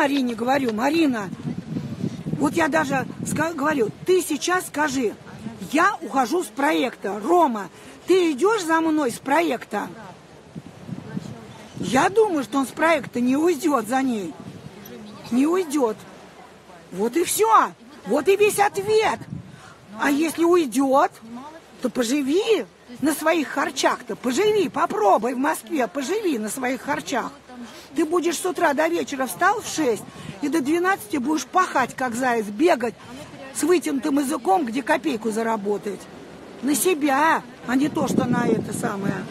Марине говорю: Марина, вот я даже говорю, ты сейчас скажи, я ухожу с проекта. Рома, ты идешь за мной с проекта? Я думаю, что он с проекта не уйдет за ней. Не уйдет. Вот и все. Вот и весь ответ. А если уйдет, то поживи на своих харчах-то. Поживи, попробуй в Москве, поживи на своих харчах. Ты будешь с утра до вечера встал в 6 и до 12 будешь пахать, как заяц, бегать с вытянутым языком, где копейку заработать. На себя, а не то, что на это самое.